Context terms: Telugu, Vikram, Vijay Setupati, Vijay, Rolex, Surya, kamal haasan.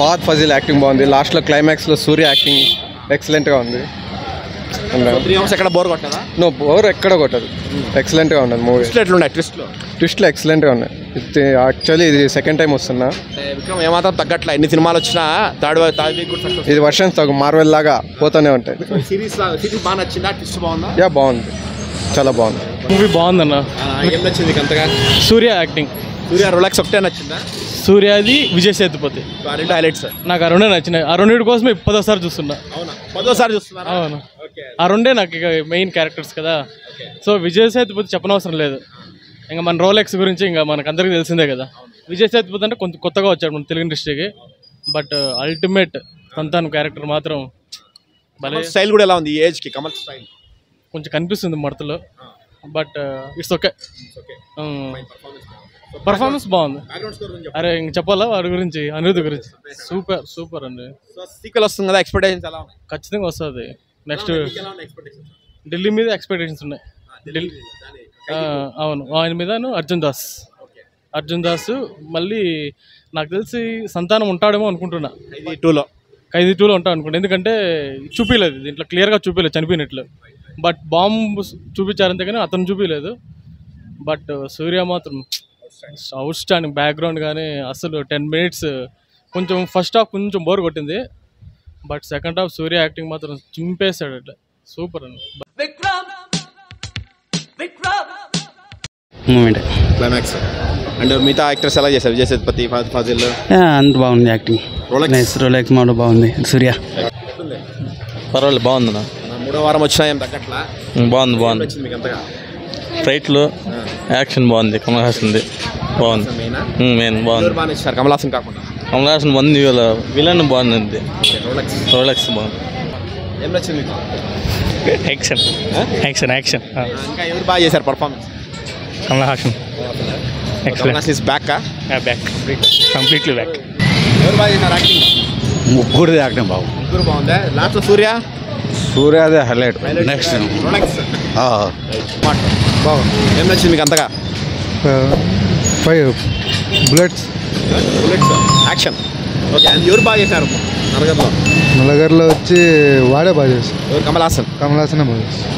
Path puzzle acting bond. Last lo climax lo Surya acting excellent ga undi. 3 hours ekkada bore kottadu? No, bore ekkada kottadu. Excellent ga undi movie. Twist lo twist lo. Twist lo excellent ga undi. Actually idi second time vastunna. Vikram em maatram taggatla inni cinemalu vachina third week kuda success. Idi versions thagu Marvel laga potane untayi. Series laga series baa nachinda twist baagunda? Yeah, baagundi. Chala baagundi. Movie baagundi anna. Em nachindi kantaga? Surya acting. Surya Rolex octane nachinda. Surya di Vijay Setupati. Very highlights sir. Na karunde nachina. Arunde kosam 10వ సారి చూస్తున్నా. అవునా 10వ సారి చూస్తున్నారా? అవును. Okay. అరుండే నాకు main characters కదా. So Vijay Sethupathi చెప్పనవసరం లేదు. ఇంకా మన రోలెక్స్ గురించి ఇంకా మనకందరికీ తెలిసిందే కదా. విజయ్ సేతుపతి అంటే కొంచెం కొత్తగా వచ్చాడు మన తెలుగు ఇండస్ట్రీకి. బట్ అల్టిమేట్ సంతాన క్యారెక్టర్ మాత్రం భలే స్టైల్ కూడా ఎలా ఉంది ఈ ఏజ్ కి కమల్ స్టైల్ కొంచెం కనిపిస్తుంది మడతలో. But it's okay. Okay. My performance Performance bond. अरे चप्पल गुरी Anirudh super super sequel expectations खचितंगा वस्तुंदी नेक्स्ट दिल्ली मीद एक्सपेक्टेशन्स उन्नायि अर्जुन दास मल्ली नाकु तेलिसि संतानं उंटाडेमो अनुकुंटुन्ना खैदी 2 लो उंटा अनुकुंटा एंदुकंटे चूपिलेदु दींट्लो क्लियर गा चूपिले चनिपोयिनट्लु बट बांब चूपिंचारंटे गानी अतनु चूपिलेदु बट सूर्य मात्रं అవుట్ స్టాండింగ్ బ్యాక్గ్రౌండ్ కానీ అసలు 10 minutes కొంచెం ఫస్ట్ హాఫ్ కొంచెం బోర్ కొట్టింది but second half Suriya acting మాత్రం చింపేశాడు అట్లా సూపర్ అని అండ్ మిగతా యాక్టర్స్ ఎలా చేశారు విజయ్ సేతుపతి ఫాజిల్ అంత బాగుంది యాక్టింగ్ రోలెక్స్ మోడల్ బాగుంది సూర్య పర్వాలేదు బాగుంది నా 3వ వారం వచ్చినా ఏం తగ్గట్లా బాగుంది మీకు అంతగా ఫైట్లు యాక్షన్ బాగుంది కమల్ హాసన్ బాగుంది విలన్ బాగుంది రోలెక్స్ బాగుంది కమల్ హాసన్ ముగ్గురు యాక్టింగ్ బాగుంది లాస్ట్ సూర్య సూర్యదే హైలైట్ నెక్స్ట్ ఏం నచ్చింది మీకు అంతగా బుల్లెట్స్ యాక్షన్ ఎవరు బాగా చేశారు నలగర్లో వచ్చి వాడే బాగా చేశారు కమల్ హాసన్ బాగా